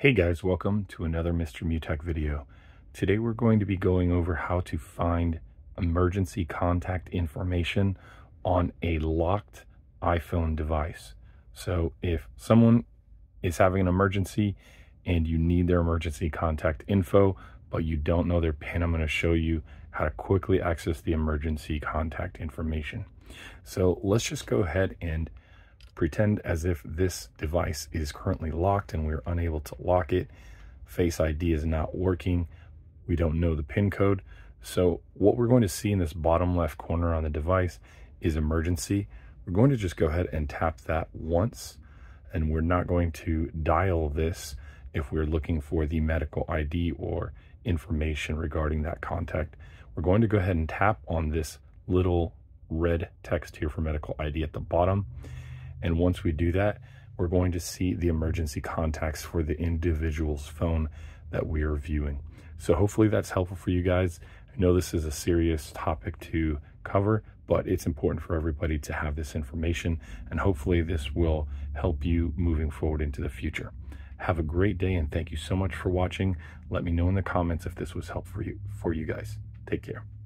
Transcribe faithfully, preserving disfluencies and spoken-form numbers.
Hey guys, welcome to another Mister Mew Tech video. Today we're going to be going over how to find emergency contact information on a locked iPhone device. So if someone is having an emergency and you need their emergency contact info, but you don't know their PIN, I'm going to show you how to quickly access the emergency contact information. So let's just go ahead and pretend as if this device is currently locked and we're unable to lock it. Face I D is not working. We don't know the PIN code. So what we're going to see in this bottom left corner on the device is emergency. We're going to just go ahead and tap that once, and we're not going to dial this if we're looking for the medical I D or information regarding that contact. We're going to go ahead and tap on this little red text here for medical I D at the bottom. And once we do that, we're going to see the emergency contacts for the individual's phone that we are viewing. So hopefully that's helpful for you guys. I know this is a serious topic to cover, but it's important for everybody to have this information, and hopefully this will help you moving forward into the future. Have a great day, and thank you so much for watching. Let me know in the comments if this was helpful for you, for you guys. Take care.